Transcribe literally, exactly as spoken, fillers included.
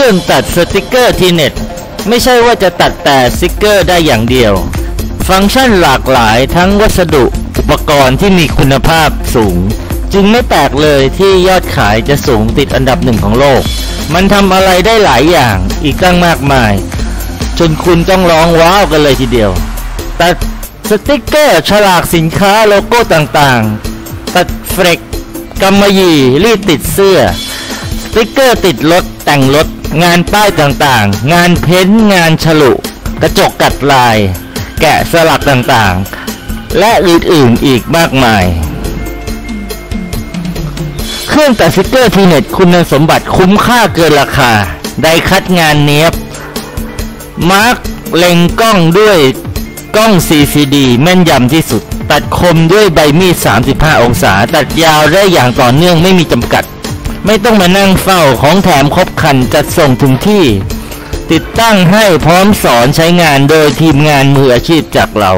รื่องตัดสติกเกอร์ทีเน็ตไม่ใช่ว่าจะตัดแต่สติกเกอร์ได้อย่างเดียวฟังก์ชันหลากหลายทั้งวัสดุอุปกรณ์ที่มีคุณภาพสูงจึงไม่แปลกเลยที่ยอดขายจะสูงติดอันดับหนึ่งของโลกมันทำอะไรได้หลายอย่างอีกตั้งมากมายจนคุณต้องร้องว้าวกันเลยทีเดียวตัดสติกเกอร์ฉลากสินค้าโลโก้ต่างๆตัดเฟรกกำมะหยี่รีดติดเสื้อสติกเกอร์ติดรถแต่งรถงานป้ายต่างๆงานเพ้นท์งานฉลุกระจกกัดลายแกะสลักต่างๆและอื่นๆอีกมากมายเครื่องตัดสติกเกอร์ทีเน็ตคุณสมบัติคุ้มค่าเกินราคาได้คัดงานเนียบมาร์กเล็งกล้องด้วยกล้อง ซี ซี ดี แม่นยำที่สุดตัดคมด้วยใบมีดสามสิบห้าองศาตัดยาวได้อย่างต่อเนื่องไม่มีจำกัดไม่ต้องมานั่งเฝ้าของแถมครบครันจัดส่งถึงที่ติดตั้งให้พร้อมสอนใช้งานโดยทีมงานมืออาชีพจากเรา